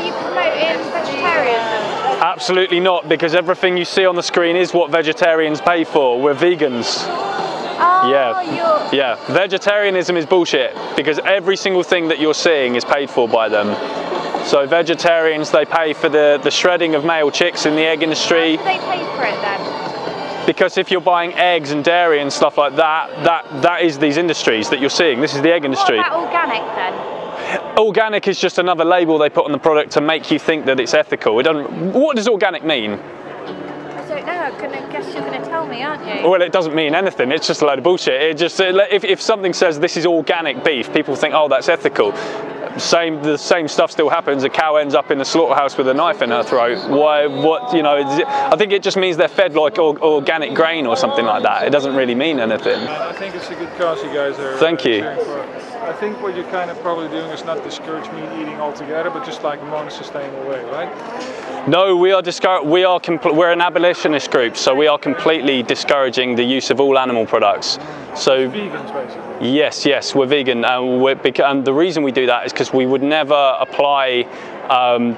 are you promoting vegetarianism? Absolutely not, because everything you see on the screen is what vegetarians pay for. We're vegans. Oh, yeah. Yeah. Vegetarianism is bullshit, because every single thing that you're seeing is paid for by them. So vegetarians, they pay for the shredding of male chicks in the egg industry. Why do they pay for it then? Because if you're buying eggs and dairy and stuff like that, that is these industries that you're seeing. This is the egg industry. What about organic then? Organic is just another label they put on the product to make you think that it's ethical. It doesn't. What does organic mean? I don't know, I guess you're going to tell me, aren't you? Well, it doesn't mean anything, it's just a load of bullshit. It just, if something says this is organic beef, people think, oh, that's ethical. The same stuff still happens. A cow ends up in the slaughterhouse with a knife in her throat. Why? What? You know, I think it just means they're fed like organic grain or something like that. It doesn't really mean anything. I think it's a good cause you guys are. Thank you. I think what you're kind of probably doing is not discourage meat eating altogether, but just like a more sustainable way, right? No, we're an abolitionist group, so we are completely discouraging the use of all animal products. So vegans, basically. Yes, we're vegan, and the reason we do that is because we would never apply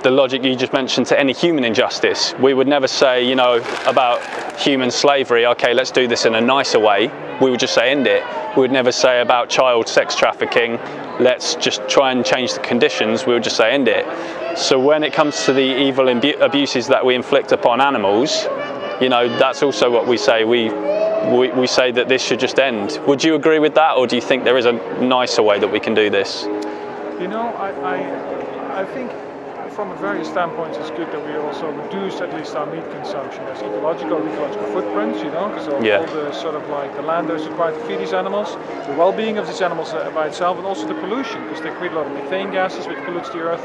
the logic you just mentioned to any human injustice. We would never say, you know, about human slavery, okay, let's do this in a nicer way. We would just say end it. We would never say about child sex trafficking, let's just try and change the conditions. We would just say end it. So when it comes to the evil abuses that we inflict upon animals, you know, that's also what we say. We say that this should just end. Would you agree with that, or do you think there is a nicer way that we can do this? You know, I think from a various standpoints it's good that we also reduce at least our meat consumption as ecological footprints, you know, because all the sort of like the land that's required to feed these animals, the well-being of these animals by itself, and also the pollution, because they create a lot of methane gases which pollutes the earth.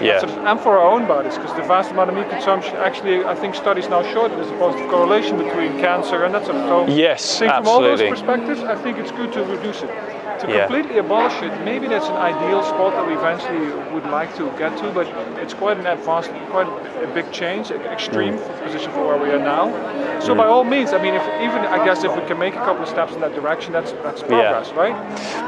Yeah. And for our own bodies, because the vast amount of meat consumption, actually, I think studies now show that there's a positive correlation between cancer and that sort of thing. Yes, absolutely. From all those perspectives, I think it's good to reduce it. To completely abolish it, maybe that's an ideal spot that we eventually would like to get to, but it's quite an advanced, quite a big change, extreme position for where we are now. So by all means, I mean, I guess if we can make a couple of steps in that direction, that's progress, right?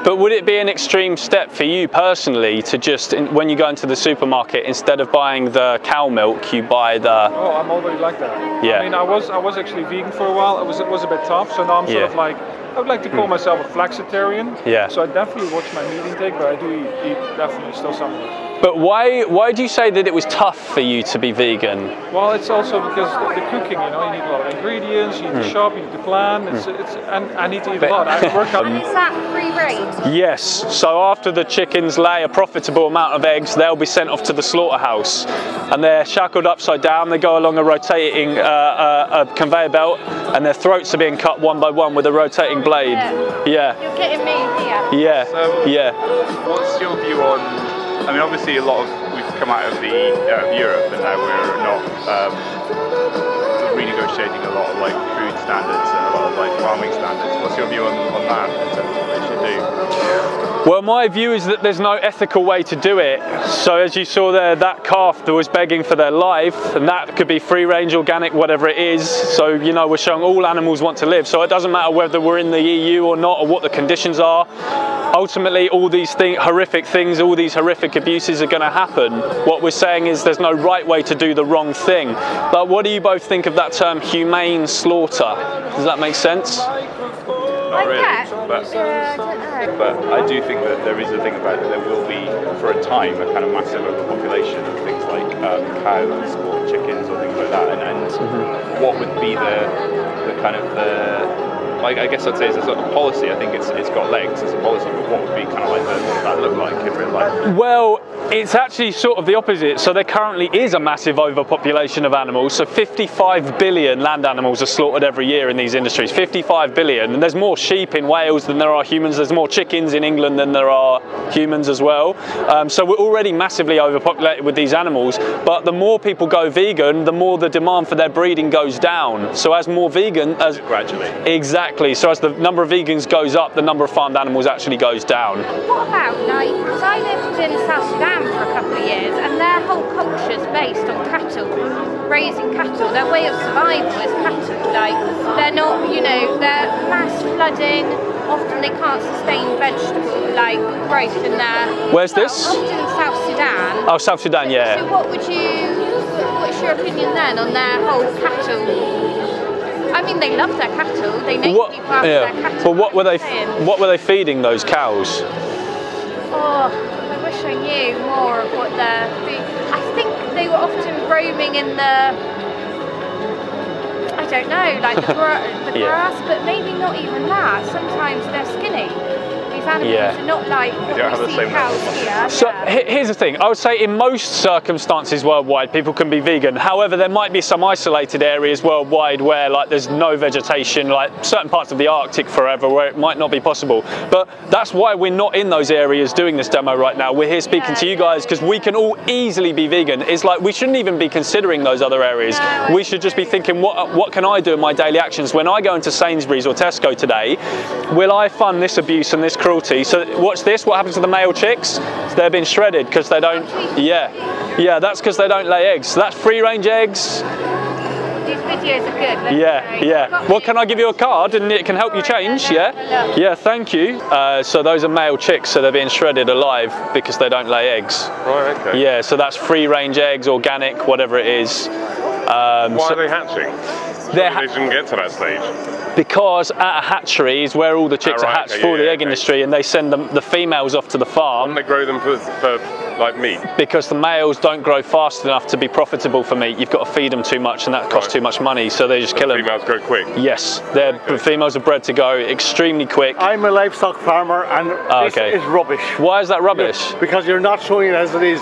But would it be an extreme step for you personally to just, when you go into the supermarket, instead of buying the cow milk, you buy the... Oh, I'm already like that. Yeah. I mean, I was actually vegan for a while. It was a bit tough, so now I'm sort of like, I would like to call myself a flexitarian, so I definitely watch my meat intake, but I do eat definitely still something. But why do you say that it was tough for you to be vegan? Well, it's also because the cooking, you know, you need a lot of ingredients, you need to shop, you need to plan, and I need to eat a lot. I work out. And is that free range? Yes, so after the chickens lay a profitable amount of eggs, they'll be sent off to the slaughterhouse, and they're shackled upside down, they go along a rotating conveyor belt, and their throats are being cut one by one with a rotating blade. Yeah. You're getting me here. Yeah. So, what's your view on? I mean, obviously, we've come out of Europe, and now we're not renegotiating a lot of like food standards and a lot of like farming standards. What's your view on that in terms of what we should do? Well, my view is that there's no ethical way to do it. So, as you saw there, that calf that was begging for their life, and that could be free-range, organic, whatever it is. So, you know, we're showing all animals want to live. So it doesn't matter whether we're in the EU or not, or what the conditions are. Ultimately, all these horrific things, all these horrific abuses are going to happen. What we're saying is there's no right way to do the wrong thing. But what do you both think of that term, humane slaughter? Does that make sense? Not really, but I do think that there is a thing about it. There will be, for a time, a kind of massive overpopulation of things like cows or chickens or things like that. And what would be I guess I'd say it's a sort of policy. I think it's got legs as a policy, but what would be kind of like what would that look like in real life? Well, it's actually sort of the opposite. So there currently is a massive overpopulation of animals. So 55 billion land animals are slaughtered every year in these industries. 55 billion, and there's more sheep in Wales than there are humans. There's more chickens in England than there are humans as well. So we're already massively overpopulated with these animals. But the more people go vegan, the more the demand for their breeding goes down. So as more vegan, as gradually, exactly. So as the number of vegans goes up, the number of farmed animals actually goes down. What about, like, because I lived in South Sudan for a couple of years, and their whole culture is based on cattle, raising cattle. Their way of survival is cattle. Like, they're not, you know, they're mass flooding. Often they can't sustain vegetable, like, growth in their... Where's this? Often South Sudan. Sudan. Oh, South Sudan, yeah. So what would you, what's your opinion then on their whole cattle? I mean, they love their cattle. They make people after their cattle. But what were they feeding those cows? Oh, I wish I knew more of what their food. I think they were often roaming in the, I don't know, like the grass, but maybe not even that. Sometimes they're skinny. These animals are not like what we see cows here. So here's the thing, I would say in most circumstances worldwide people can be vegan. However, there might be some isolated areas worldwide where like there's no vegetation, like certain parts of the Arctic forever, where it might not be possible. But that's why we're not in those areas doing this demo right now. We're here speaking to you guys because we can all easily be vegan. It's like we shouldn't even be considering those other areas. No, we should just be thinking, what can I do in my daily actions? When I go into Sainsbury's or Tesco today, will I fund this abuse and this cruelty? So watch this, what happens to the male chicks? They're being shredded because they don't, that's because they don't lay eggs. So that's free-range eggs. These videos are good. Well, can I give you a card and it can help you change? Yeah, thank you. So those are male chicks, so they're being shredded alive because they don't lay eggs. Right, okay. Yeah, so that's free-range eggs, organic, whatever it is. Why are they hatching? They didn't get to that stage. Because at a hatchery is where all the chicks are hatched for the egg industry, and they send the females off to the farm. And they grow them for like meat? Because the males don't grow fast enough to be profitable for meat. You've got to feed them too much, and that costs too much money, so they just kill them. Females grow quick? Yes, the females are bred to go extremely quick. I'm a livestock farmer, and this is rubbish. Why is that rubbish? Because you're not showing it as it is.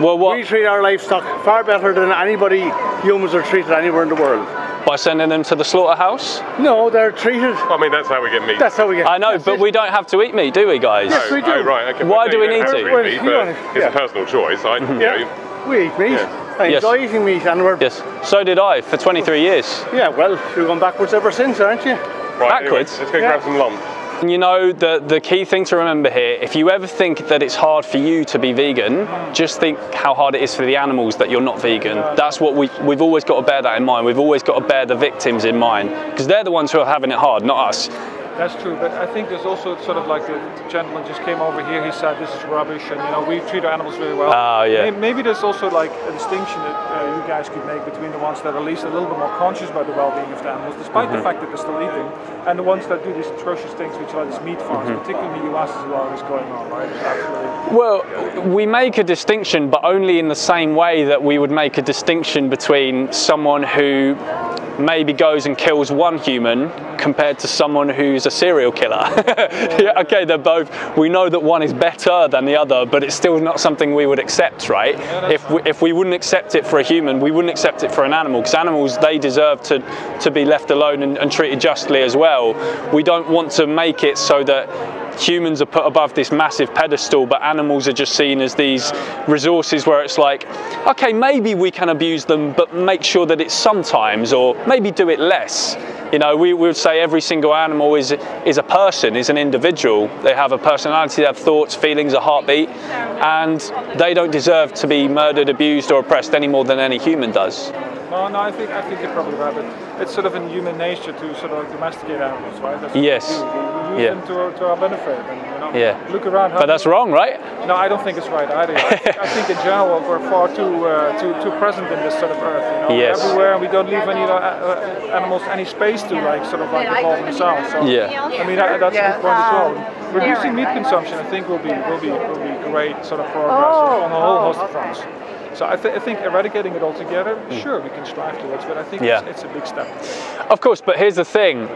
Well, we treat our livestock far better than anybody humans are treated anywhere in the world. By sending them to the slaughterhouse? No, they're treated. Well, I mean, that's how we get meat. That's how we get meat. I know, but we don't have to eat meat, do we, guys? Yes, we do. Oh, right. Okay. Why do we need to? Well, it's a personal choice. We eat meat. I enjoy eating meat, and we're... Yes, so did I for 23 years. Yeah, well, you've gone backwards ever since, aren't you? Right, backwards? Anyway, let's go grab some lump. You know, the key thing to remember here, if you ever think that it's hard for you to be vegan, just think how hard it is for the animals that you're not vegan. That's what we've always got to bear that in mind. We've always got to bear the victims in mind, because they're the ones who are having it hard, not us. That's true, but I think there's also sort of like a gentleman just came over here, he said this is rubbish, and you know, we treat our animals really well. Maybe there's also like a distinction that you guys could make between the ones that are at least a little bit more conscious about the well-being of the animals, despite the fact that they're still eating, and the ones that do these atrocious things, which are these meat farms, particularly in the US as well, is going on, right? Absolutely. Well, we make a distinction, but only in the same way that we would make a distinction between someone who maybe goes and kills one human compared to someone who's a serial killer. They're both, we know that one is better than the other, but it's still not something we would accept, right? If we wouldn't accept it for a human, we wouldn't accept it for an animal, because animals, they deserve to be left alone and treated justly as well. We don't want to make it so that humans are put above this massive pedestal, but animals are just seen as these resources where it's like, okay, maybe we can abuse them, but make sure that it's sometimes, or maybe do it less. You know, we would say every single animal is a person, is an individual. They have a personality, they have thoughts, feelings, a heartbeat, and they don't deserve to be murdered, abused, or oppressed any more than any human does. Oh, no, I think you're probably right, but it's sort of in human nature to sort of domesticate animals, right? That's we use them to our benefit. And, you know, look around. But that's wrong, right? No, I don't think it's right either. I think in general we're far too present in this sort of earth. You know? Everywhere, and we don't leave any animals any space to like sort of like evolve themselves. So, I mean, that's a good point as well. Reducing meat consumption, I think, will be great sort of progress on a whole host of fronts. So I think eradicating it altogether, sure, we can strive towards, but I think it's a big step. Of course, but here's the thing.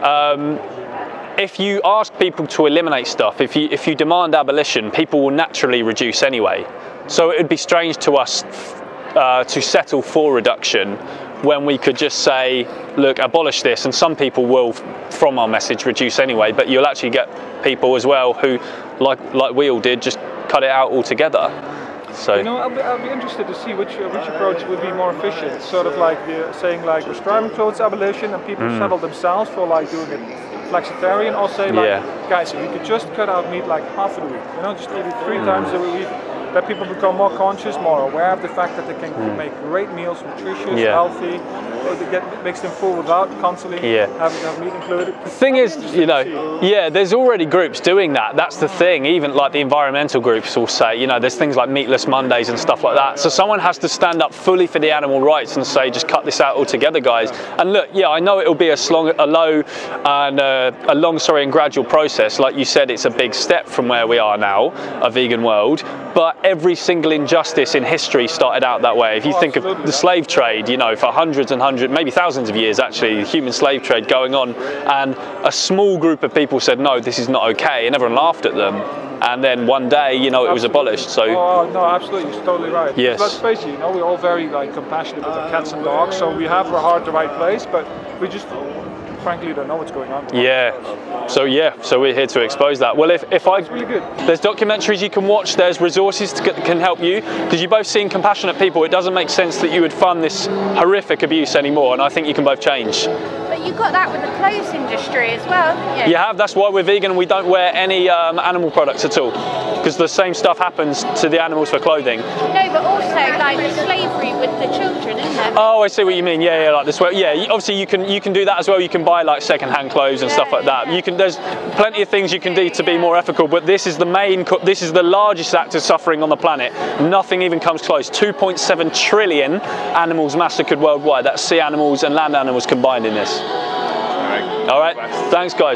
If you ask people to eliminate stuff, if you demand abolition, people will naturally reduce anyway. So it would be strange to us to settle for reduction when we could just say, look, abolish this, and some people will, from our message, reduce anyway, but you'll actually get people as well who, like we all did, just cut it out altogether. So, you know, I'll be interested to see which approach would be more efficient. Sort of like saying like restraining clothes abolition and people settle themselves for like doing it flexitarian, or say like, guys, if we could just cut out meat like half a week, you know, just eat it three times a week. that people become more conscious, more aware of the fact that they can make great meals, nutritious, healthy, makes them full without constantly having to have meat included. The thing is, you know, there's already groups doing that. That's the thing. Even like the environmental groups will say, you know, there's things like Meatless Mondays and stuff like that. So someone has to stand up fully for the animal rights and say, just cut this out altogether, guys. And look, I know it'll be a long and gradual process. Like you said, it's a big step from where we are now, a vegan world, but every single injustice in history started out that way. If you think of the slave trade, you know, for hundreds and hundreds, maybe thousands of years actually, the human slave trade going on, and a small group of people said, no, this is not okay, and everyone laughed at them. And then one day, you know, it was abolished. So no, absolutely, you're totally right. Yes. Let's face it, you know, we're all very like compassionate with our cats and dogs, so we have our heart the right place, but we just frankly don't know what's going on. So we're here to expose that. Well, it's really good. There's documentaries you can watch, there's resources that can help you, because you both seem compassionate people. It doesn't make sense that you would fund this horrific abuse anymore, and I think you can both change. You got that with the clothes industry as well, haven't you? You have. That's why we're vegan and we don't wear any animal products at all, because the same stuff happens to the animals for clothing. No, but also like slavery with the children, isn't it? Oh, I see what you mean. Yeah, like this. Yeah, obviously you can do that as well. You can buy like second-hand clothes and stuff like that. You can. There's plenty of things you can do to be more ethical, but this is the main. This is the largest act of suffering on the planet. Nothing even comes close. 2.7 trillion animals massacred worldwide. That's sea animals and land animals combined in this. All right. Thanks, guys.